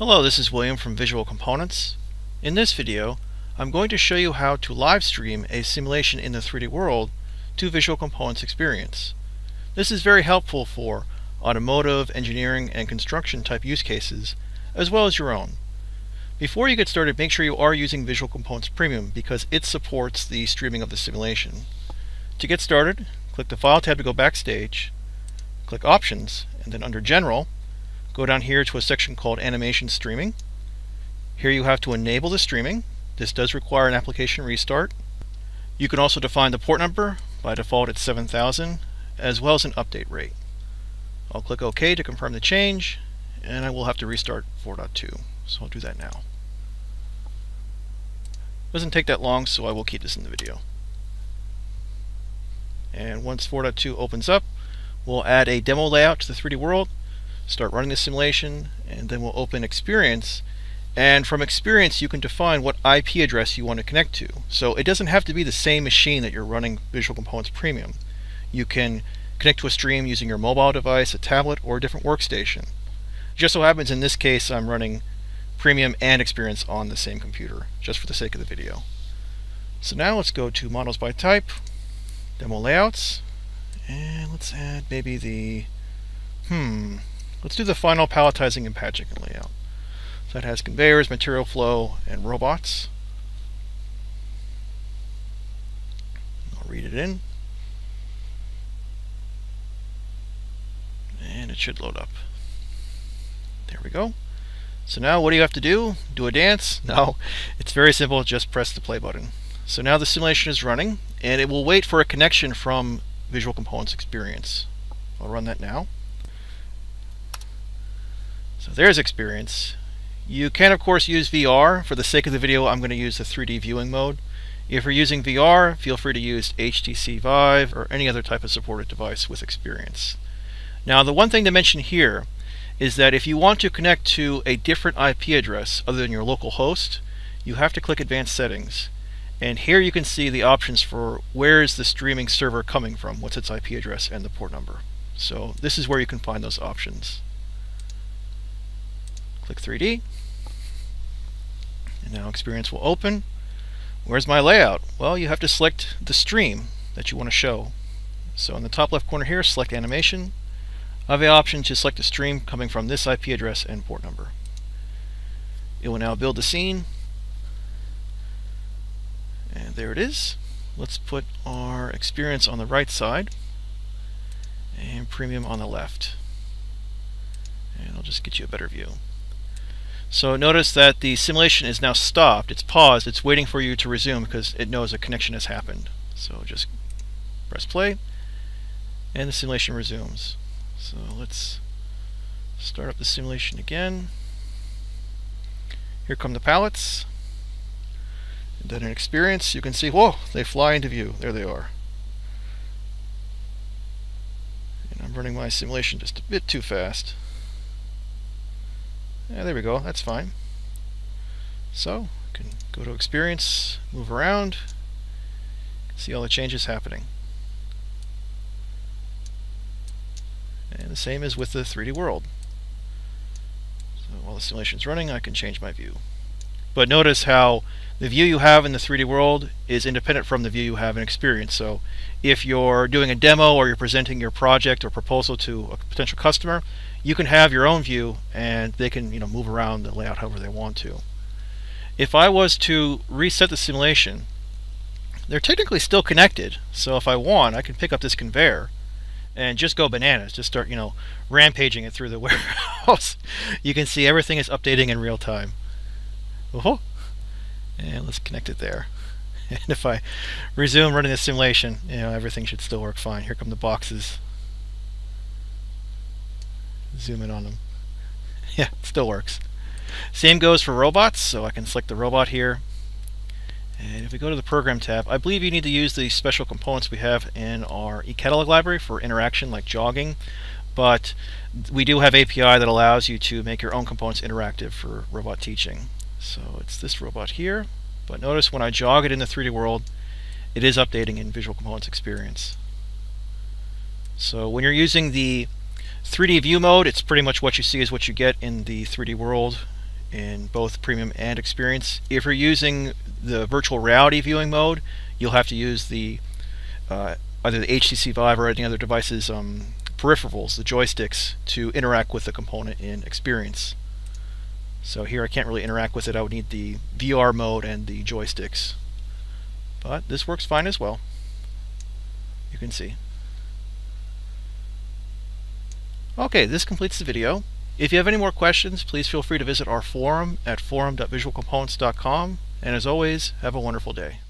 Hello, this is William from Visual Components. In this video, I'm going to show you how to live stream a simulation in the 3D world to Visual Components Experience. This is very helpful for automotive, engineering, and construction type use cases, as well as your own. Before you get started, make sure you are using Visual Components Premium because it supports the streaming of the simulation. To get started, click the File tab to go backstage, click Options, and then under General, go down here to a section called Animation Streaming. Here you have to enable the streaming. This does require an application restart. You can also define the port number. By default it's 7000, as well as an update rate. I'll click OK to confirm the change, and I will have to restart 4.2, so I'll do that now. It doesn't take that long, so I will keep this in the video. And once 4.2 opens up, we'll add a demo layout to the 3D world, start running the simulation, and then we'll open Experience. And from Experience you can define what IP address you want to connect to. So it doesn't have to be the same machine that you're running Visual Components Premium. You can connect to a stream using your mobile device, a tablet, or a different workstation. Just so happens in this case I'm running Premium and Experience on the same computer, just for the sake of the video. So now let's go to Models by Type, Demo Layouts, and let's add maybe the let's do the final palletizing and patching layout. So that has conveyors, material flow, and robots. I'll read it in. And it should load up. There we go. So now what do you have to do? Do a dance? No, it's very simple. Just press the play button. So now the simulation is running, and it will wait for a connection from Visual Components Experience. I'll run that now. So there's Experience. You can of course use VR. For the sake of the video I'm going to use the 3D viewing mode. If you're using VR, feel free to use HTC Vive or any other type of supported device with Experience. Now the one thing to mention here is that if you want to connect to a different IP address other than your local host, you have to click Advanced Settings. And here you can see the options for where is the streaming server coming from, what's its IP address and the port number. So this is where you can find those options. Click 3D, and now Experience will open. Where's my layout? Well, you have to select the stream that you want to show. So in the top left corner here, select Animation. I have the option to select a stream coming from this IP address and port number. It will now build the scene, and there it is. Let's put our Experience on the right side and Premium on the left, and I'll just get you a better view. So notice that the simulation is now stopped, it's paused, it's waiting for you to resume because it knows a connection has happened. So just press play and the simulation resumes. So let's start up the simulation again. Here come the pallets. And then in Experience you can see, whoa, they fly into view. There they are. And I'm running my simulation just a bit too fast. Yeah, there we go, that's fine. So, I can go to Experience, move around, see all the changes happening. And the same as with the 3D world. So while the simulation's running, I can change my view. But notice how the view you have in the 3D world is independent from the view you have in Experience. So if you're doing a demo or you're presenting your project or proposal to a potential customer, you can have your own view and they can, move around the layout however they want to. If I was to reset the simulation, they're technically still connected. So if I want, I can pick up this conveyor and just go bananas, just start, rampaging it through the warehouse. You can see everything is updating in real time. Oh-ho. And let's connect it there. And if I resume running the simulation, everything should still work fine. Here come the boxes. Zoom in on them. Yeah, it still works. Same goes for robots, so I can select the robot here. And if we go to the Program tab, I believe you need to use the special components we have in our eCatalog library for interaction, like jogging. But we do have API that allows you to make your own components interactive for robot teaching. So it's this robot here, but notice when I jog it in the 3D world, it is updating in Visual Components Experience. So when you're using the 3D view mode, it's pretty much what you see is what you get in the 3D world. in both Premium and Experience. If you're using the virtual reality viewing mode, you'll have to use the either the HTC Vive or any other devices peripherals, the joysticks, to interact with the component in Experience. So here I can't really interact with it. I would need the VR mode and the joysticks. But this works fine as well. You can see. Okay, this completes the video. If you have any more questions, please feel free to visit our forum at forum.visualcomponents.com. And as always, have a wonderful day.